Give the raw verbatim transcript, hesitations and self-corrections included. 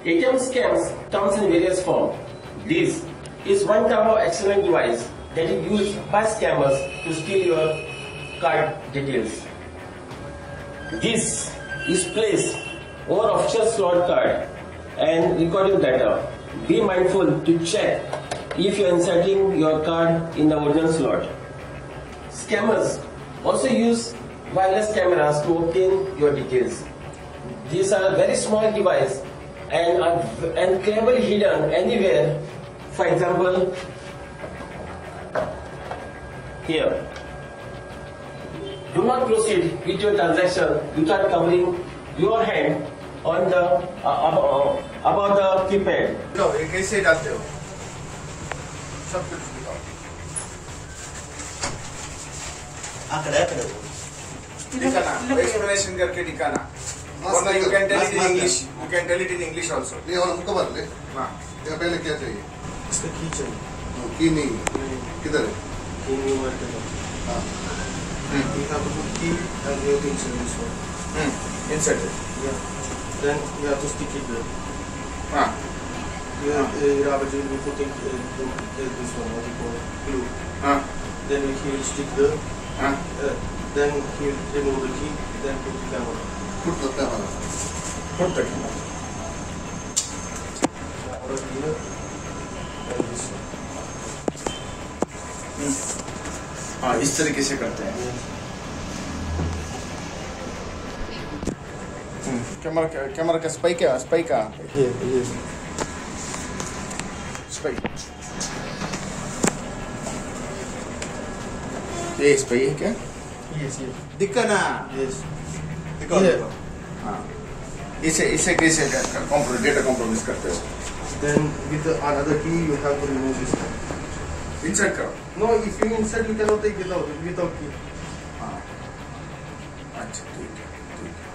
A T M scams comes in various forms. This is one type of external device that is used by scammers to steal your card details. This is placed over official slot card and record your data. Be mindful to check if you are inserting your card in the original slot. Scammers also use wireless cameras to obtain your details. These are very small devices and are cleverly hidden anywhere. For example, here. Do not proceed with your transaction without covering your hand on the uh, uh, about the keypad. No, you can say that. Explanation करके दिखाना. वरना you can tell it in English. You can tell it in English also. नहीं और हमको बात ले. हाँ. ये पहले क्या चाहिए? इसका की चाहिए. की नहीं. किधर है? की नहीं हुआ किधर? हाँ. We have to put key and we have to insert this one. Hmm. Insert it. Yeah. Then we have to stick it there. Ah. Yeah. Rabaji will be putting this one. What do you call it? Glue. Ah. Then he will stick the. Ah. Then he will remove the key. Then put the camera. Put the camera. Put the camera. Right here. And this one. Hmm. हाँ इस तरीके से करते हैं camera camera का spike है spike का ये ये स्पाइक ये स्पाइक है क्या यस ये दिखा ना यस दिखा हाँ इसे इसे कैसे कंप्रोम डेटा कंप्रोमिस करते हैं then with another key you have to remove this Insert करो. No, if you insert you cannot take it out without key. हाँ. अच्छा ठीक है ठीक है.